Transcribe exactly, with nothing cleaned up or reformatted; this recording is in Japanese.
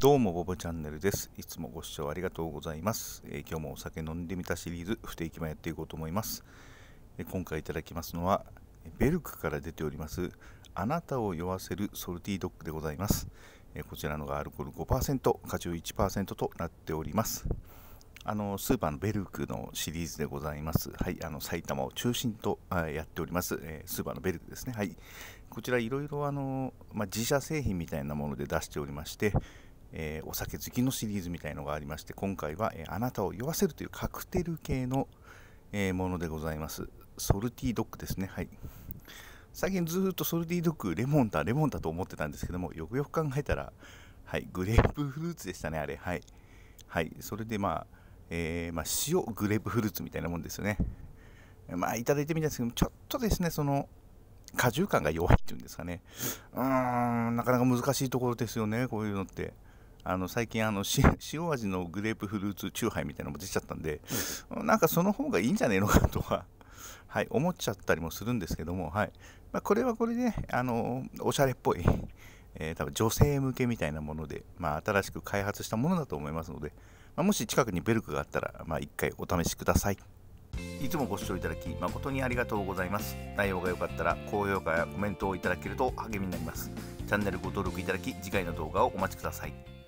どうもボボチャンネルです。いつもご視聴ありがとうございます。えー、今日もお酒飲んでみたシリーズ不定期もやっていこうと思います。えー、今回いただきますのはベルクから出ておりますあなたを酔わせるソルティドッグでございます。えー、こちらのがアルコール ごパーセント 果汁 いちパーセント となっております。あのスーパーのベルクのシリーズでございます。はい、あの埼玉を中心とやっております、えー、スーパーのベルクですね。はい、こちらいろいろあの、まあ、自社製品みたいなもので出しておりまして、えー、お酒好きのシリーズみたいのがありまして、今回は、えー、あなたを酔わせるというカクテル系の、えー、ものでございます。ソルティドッグですね。はい、最近ずっとソルティドッグレモンだレモンだと思ってたんですけども、よくよく考えたら、はい、グレープフルーツでしたね、あれ。はい、はい、それでまあえーまあ、塩グレープフルーツみたいなもんですよね。まあいただいてみたんですけども、ちょっとですねその果汁感が弱いっていうんですかね。うーん、なかなか難しいところですよね、こういうのって。あの最近あの塩味のグレープフルーツチューハイみたいなのも出ちゃったんで、うん、なんかその方がいいんじゃねえのかとは、はい、思っちゃったりもするんですけども、はい、まあ、これはこれであのおしゃれっぽい、えー、多分女性向けみたいなもので、まあ、新しく開発したものだと思いますので、まあ、もし近くにベルクがあったら、まあ、いっかいお試しください。いつもご視聴いただき誠にありがとうございます。内容が良かったら高評価やコメントをいただけると励みになります。チャンネルご登録いただき、次回の動画をお待ちください。